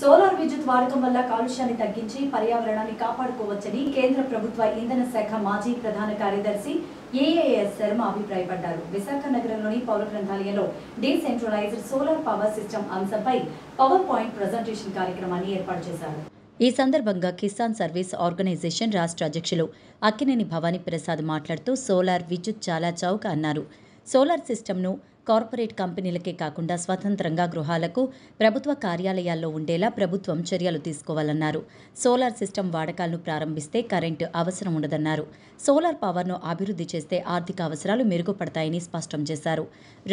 Solar విద్యుత్ వాడకం వల్ల కాలుష్యాన్ని తగ్గించి పర్యావరణాన్ని కాపాడుకోవచ్చని కేంద్ర ప్రభుత్వ ఇంధన శాఖ మాజీ ప్రధాన కార్యదర్శి ईएएस शर्मा అభిప్రాయపడ్డారు। విశాఖ నగరంలోని పౌర గ్రంథాలయంలో డీసెంట్రలైజ్డ్ సోలార్ పవర్ సిస్టమ్ అంశంపై పవర్ పాయింట్ ప్రెజెంటేషన్ కార్యక్రమాన్ని ఏర్పాటు చేశారు। ఈ సందర్భంగా కిసాన్ సర్వీస్ ఆర్గనైజేషన్ రాష్ట్ర అధ్యక్షులు అక్కినేని భవానీ ప్రసాద్ మాట్లాడుతూ సోలార్ విద్యుత్ చాలా చౌక అన్నారు। సోలార్ సిస్టమ్‌ను కార్పొరేట్ కంపెనీలకే కాకుండా స్వతంత్రంగా గృహాలకు ప్రభుత్వ కార్యాలయాల్లో ఉండేలా ప్రభుత్వం చర్యలు తీసుకోవాలన్నారు। సోలార్ సిస్టమ్ వాడకాలను ప్రారంభిస్తే కరెంటు అవసరం ఉండదన్నారు। సోలార్ పవర్ను అభివృద్ధి చేస్తే ఆర్థిక అవసరాలు మెరుగుపడతాయని స్పష్టం చేశారు।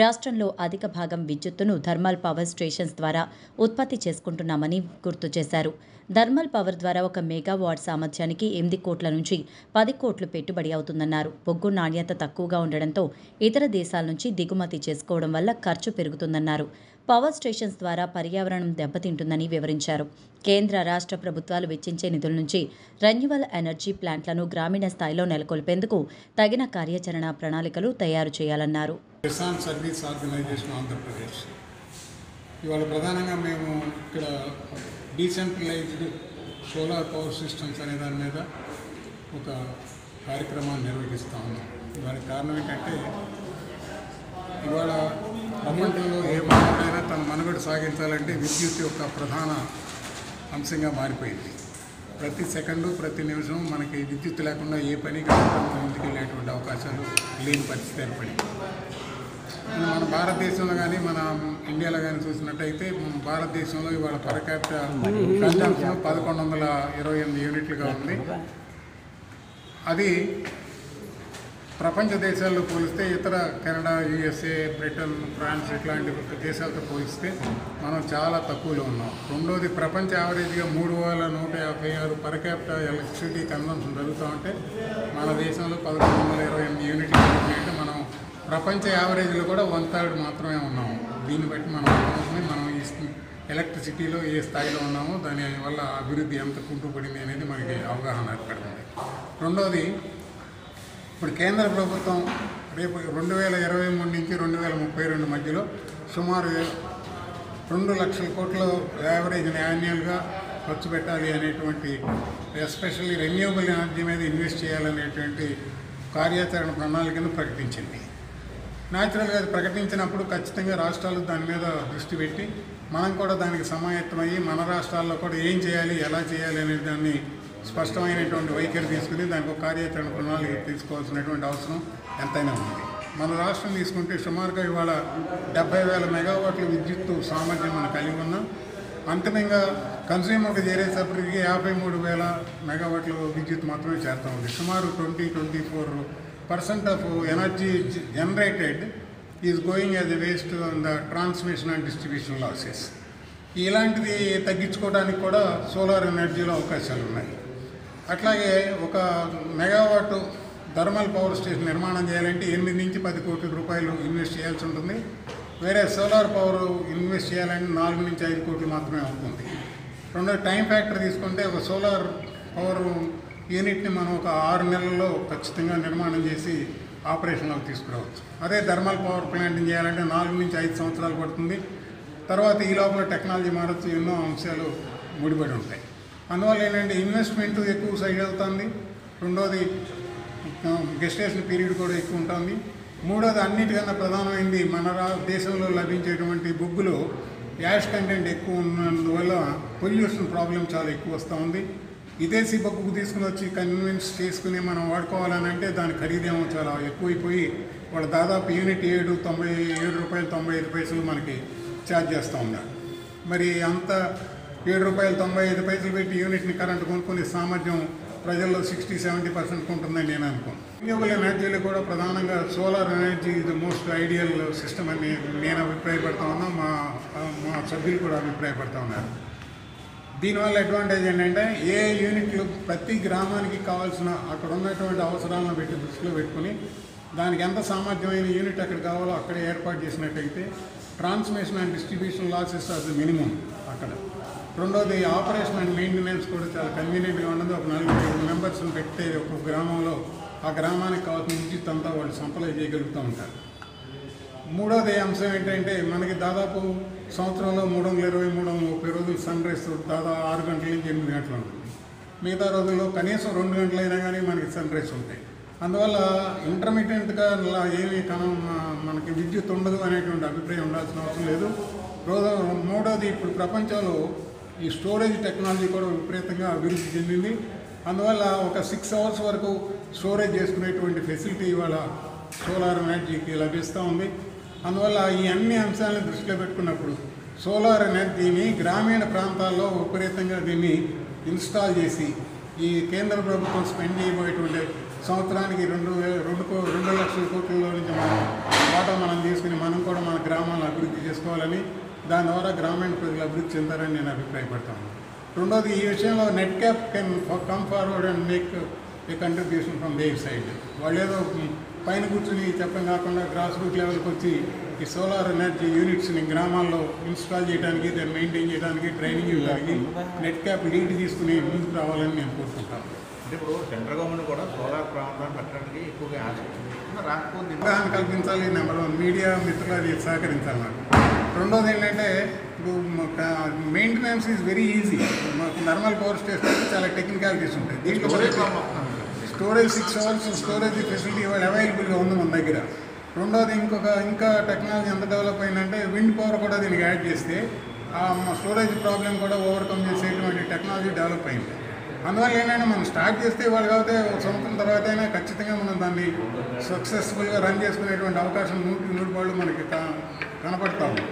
రాష్ట్రంలో అధిక భాగం విద్యుత్తును థర్మల్ పవర్ స్టేషన్స్ ద్వారా ఉత్పత్తి చేసుకుంటున్నామని గుర్తు చేశారు। థర్మల్ పవర్ ద్వారా 1 మెగావాట్ సామర్థ్యానికి 8 కోట్ల నుంచి 10 కోట్లు పెట్టుబడి అవుతుందన్నారు। బొగ్గు నాణ్యత తక్కువగా ఉండడంతో ఇతర దేశాల నుంచి దిగుమతి చేసుకోవడం వల్ల ఖర్చు పెరుగుతుందన్నారు। పవర్ స్టేషన్స్ ద్వారా పర్యావరణం దెబ్బతింటుందని వివరించారు। కేంద్ర రాష్ట్ర ప్రభుత్వాలు వెచ్చించే నిధుల నుంచి రెన్యూవల్ ఎనర్జీ ప్లాంట్లను గ్రామీణ స్థాయిలో నెలకొల్పేందుకు తగిన కార్యాచరణ ప్రణాళికలు తయారు చేయాలన్నారు। కిసాన్ సర్వీస్ ఆర్గనైజేషన్ ఆంధ్రప్రదేశ్ ఇవాళ ప్రధానంగా మేము ఇక్కడ డీసెంట్రలైజ్డ్ సోలార్ పవర్ సిస్టమ్స్ అనే దాని మీద ఒక కార్యక్రమాన్ని నిర్వహిస్తూ ఉన్నాం। దానికి కారణం ఏంటంటే ఇవాళ ప్రపంచంలో ఏ మానవుడైనా తన మనుగడ సాగించాలంటే విద్యుత్ యొక్క ప్రధాన అంశంగా మారిపోయింది। ప్రతి సెకండు ప్రతి నిమిషం మనకి విద్యుత్ లేకుండా ఏ పని కాకుండా ముందుకు వెళ్ళేటువంటి అవకాశాలు లేని పరిస్థితి ఏర్పడింది। మన భారతదేశంలో కానీ మన ఇండియాలో కానీ చూసినట్టయితే భారతదేశంలో ఇవాళ పర్ క్యాపిటా 1128 యూనిట్లుగా ఉంది। అది ప్రపంచ దేశాల్లో పోలిస్తే ఇతర కెనడా, యూఎస్ఏ, బ్రిటన్, ఫ్రాన్స్ ఇట్లాంటి దేశాలతో పోలిస్తే మనం చాలా తక్కువలో ఉన్నాం। రెండోది ప్రపంచ యావరేజ్గా 3156 పర్ క్యాపిటా ఎలక్ట్రిసిటీ కన్సంప్షన్ జరుగుతూ ఉంటే మన దేశంలో 1128 యూనిట్లు అంటే మనం ప్రపంచ యావరేజ్లో కూడా 1/3 మాత్రమే ఉన్నాము। దీన్ని బట్టి మనం ఈ ఎలక్ట్రిసిటీలో ఏ స్థాయిలో ఉన్నామో దానివల్ల అభివృద్ధి ఎంత కుంటుపడింది అనేది మనకి అవగాహన ఏర్పడింది। రెండోది ఇప్పుడు కేంద్ర ప్రభుత్వం రేపు 2023 నుంచి 2032 మధ్యలో సుమారు 2 లక్షల కోట్లు యావరేజ్ యాన్యువల్గా ఖర్చు పెట్టాలి అనేటువంటి, ఎస్పెషల్లీ రెన్యూవబుల్ ఎనర్జీ మీద ఇన్వెస్ట్ చేయాలనేటువంటి కార్యాచరణ ప్రణాళికను ప్రకటించింది। న్యాచురల్గా అది ప్రకటించినప్పుడు ఖచ్చితంగా రాష్ట్రాలు దాని మీద దృష్టి పెట్టి మనం కూడా దానికి సమాయత్తమయ్యి మన రాష్ట్రాల్లో కూడా ఏం చేయాలి, ఎలా చేయాలి అనే దాన్ని స్పష్టమైనటువంటి వైఖరి తీసుకుని దానికి ఒక కార్యాచరణ ప్రణాళిక తీసుకోవాల్సినటువంటి అవసరం ఎంతైనా ఉంది। మన రాష్ట్రం తీసుకుంటే సుమారుగా ఇవాళ 70,000 మెగావాట్ల విద్యుత్తు సామర్థ్యం మనం కలిగి ఉన్నాం। అంతిమంగా కన్స్యూమర్కి చేరేటప్పటికి 53,000 మెగావాట్ల విద్యుత్ మాత్రమే చేరుతూ ఉంది। సుమారు 24% of energy generated is going as a waste on the transmission and distribution losses. ఇలాంటిది తగ్గించుకోవడానికి కూడా సోలార్ ఎనర్జీలో అవకాశాలు ఉన్నాయి। అట్లాగే 1 మెగావాట్ థర్మల్ పవర్ స్టేషన్ నిర్మాణం చేయాలంటే 8 నుంచి 10 కోట్ల రూపాయలు ఇన్వెస్ట్ చేయాల్సి ఉంటుంది। వేరే సోలార్ పవర్ ఇన్వెస్ట్ చేయాలంటే 4 నుంచి 5 కోట్లు మాత్రమే అవుతుంది। రెండో టైం ఫ్యాక్టర్ తీసుకుంటే ఒక సోలార్ పవర్ యూనిట్ని మనం ఒక 6 నెలల్లో ఖచ్చితంగా నిర్మాణం చేసి ఆపరేషన్లోకి తీసుకురావచ్చు। అదే థర్మల్ పవర్ ప్లాంట్ని చేయాలంటే 4 నుంచి 5 సంవత్సరాలు పడుతుంది। తర్వాత ఈ లోపల టెక్నాలజీ మారచ్చు, ఎన్నో అంశాలు ముడిపడి ఉంటాయి। అందువల్ల ఏంటంటే ఇన్వెస్ట్మెంట్ ఎక్కువ సైడ్ అవుతుంది। రెండోది గెస్టేషన్ పీరియడ్ కూడా ఎక్కువ ఉంటుంది। మూడోది అన్నిటికన్నా ప్రధానమైంది మన దేశంలో లభించేటువంటి బొగ్గులో యాష్ కంటెంట్ ఎక్కువ ఉన్నందువల్ల పొల్యూషన్ ప్రాబ్లం చాలా ఎక్కువ వస్తూ ఉంది। విదేశీ బొగ్గు తీసుకుని వచ్చి కన్విన్స్ చేసుకుని మనం వాడుకోవాలని అంటే దాని ఖరీదేమో చాలా ఎక్కువైపోయి వాళ్ళు దాదాపు యూనిట్ 7.97 రూపాయలు 95 పైసలు మనకి ఛార్జ్ చేస్తూ ఉన్నారు। మరి అంత 7 రూపాయలు 95 పైసలు పెట్టి యూనిట్ని కరెంటు కొనుక్కునే సామర్థ్యం ప్రజల్లో 60-70% ఉంటుందని నేను అనుకోను। రిన్యూవబుల్ ఎనర్జీలో కూడా ప్రధానంగా సోలార్ ఎనర్జీ ఇది మోస్ట్ ఐడియల్ సిస్టమ్ అని నేను అభిప్రాయపడతా ఉన్నా, మా సభ్యులు కూడా అభిప్రాయపడతా ఉన్నారు। దీనివల్ల అడ్వాంటేజ్ ఏంటంటే ఏ యూనిట్లు ప్రతి గ్రామానికి కావాల్సిన అక్కడ ఉన్నటువంటి అవసరాలను పెట్టి దృష్టిలో పెట్టుకుని దానికి ఎంత సామర్థ్యమైన యూనిట్ అక్కడ కావాలో అక్కడ ఏర్పాటు చేసినట్టయితే ట్రాన్స్మిషన్ అండ్ డిస్ట్రిబ్యూషన్ లాసెస్ అది మినిమం అక్కడ। రెండోది ఆపరేషన్ అండ్ మెయింటెనెన్స్ కూడా చాలా కన్వీనియంట్గా ఉండదు। ఒక 45 మెంబర్స్ని పెట్టే ఒక గ్రామంలో ఆ గ్రామానికి కావాల్సిన విద్యుత్ అంతా వాళ్ళు సప్లై చేయగలుగుతూ ఉంటారు। మూడోది అంశం ఏంటంటే మనకి దాదాపు సంవత్సరంలో 323-330 రోజులు సన్ రైజ్ దాదాపు 6 గంటల నుంచి 8 గంటలు ఉంటుంది. మిగతా రోజుల్లో కనీసం 2 గంటలైనా కానీ మనకి సన్ రైజ్ ఉంటాయి. అందువల్ల ఇంటర్మీడియట్గా ఏమీ మనకి విద్యుత్ ఉండదు అనేటువంటి అభిప్రాయం ఉండాల్సిన అవసరం లేదు. మూడోది ఇప్పుడు ప్రపంచంలో ఈ స్టోరేజ్ టెక్నాలజీ కూడా విపరీతంగా అభివృద్ధి చెందింది. అందువల్ల ఒక 6 అవర్స్ వరకు స్టోరేజ్ చేసుకునేటువంటి ఫెసిలిటీ ఇవాళ సోలార్ ఎనర్జీకి లభిస్తూ ఉంది. అందువల్ల ఈ అన్ని అంశాలను దృష్టిలో పెట్టుకున్నప్పుడు సోలార్ ఎనర్జీని గ్రామీణ ప్రాంతాల్లో విపరీతంగా దీన్ని ఇన్స్టాల్ చేసి ఈ కేంద్ర ప్రభుత్వం స్పెండ్ చేయబోయేటువంటి సంవత్సరానికి 2 లక్షల కోట్లలో నుంచి మనం వాటా మనం తీసుకుని మనం కూడా మన గ్రామాలను అభివృద్ధి చేసుకోవాలని, దాని ద్వారా గ్రామీణ ప్రజలు అభివృద్ధి చెందారని నేను అభిప్రాయపడతాను. రెండోది ఈ విషయంలో net cap can come forward and make a contribution from their side. వాళ్ళు ఏదో పైన కూర్చుని చెప్పడం కాకుండా గ్రాస్ రూట్ లెవెల్కి వచ్చి ఈ సోలార్ ఎనర్జీ యూనిట్స్ని గ్రామాల్లో ఇన్స్టాల్ చేయడానికి, దాన్ని మెయింటైన్ చేయడానికి ట్రైనింగ్ ఇవ్వడానికి నెట్ క్యాప్ లీడ్ తీసుకుని ముందుకు రావాలని నేను కోరుకుంటాను. అంటే ఇప్పుడు సెంట్రల్ గవర్నమెంట్ కూడా సోలార్ ప్రాంతాన్ని పెట్టడానికి ఎక్కువగా రాకపోతే అవగాహన కల్పించాలి. నెంబర్ 1 మీడియా మిత్రులు అది సహకరించాలి నాకు. రెండోది ఏంటంటే ఇప్పుడు మెయింటెనెన్స్ ఈజ్ వెరీ ఈజీ. మాకు నార్మల్ పవర్ స్టేషన్ చాలా టెక్నికాలిటీస్ ఉంటాయి. దీంట్లో స్టోరేజ్ 6 అవర్స్ స్టోరేజ్ ఫెసిలిటీ ఇవాళ అవైలబుల్గా ఉంది మన దగ్గర. రెండోది ఇంకా టెక్నాలజీ ఎంత డెవలప్ అయిందంటే విండ్ పవర్ కూడా దీనికి యాడ్ చేస్తే ఆ స్టోరేజ్ ప్రాబ్లం కూడా ఓవర్కమ్ చేసేటువంటి టెక్నాలజీ డెవలప్ అయింది. అందువల్ల ఏంటంటే మనం స్టార్ట్ చేస్తే ఇవాళ కాకపోతే ఒక సంవత్సరం తర్వాత అయినా ఖచ్చితంగా మనం దాన్ని సక్సెస్ఫుల్గా రన్ చేసుకునేటువంటి అవకాశం 100% మనకి కనపడతాము.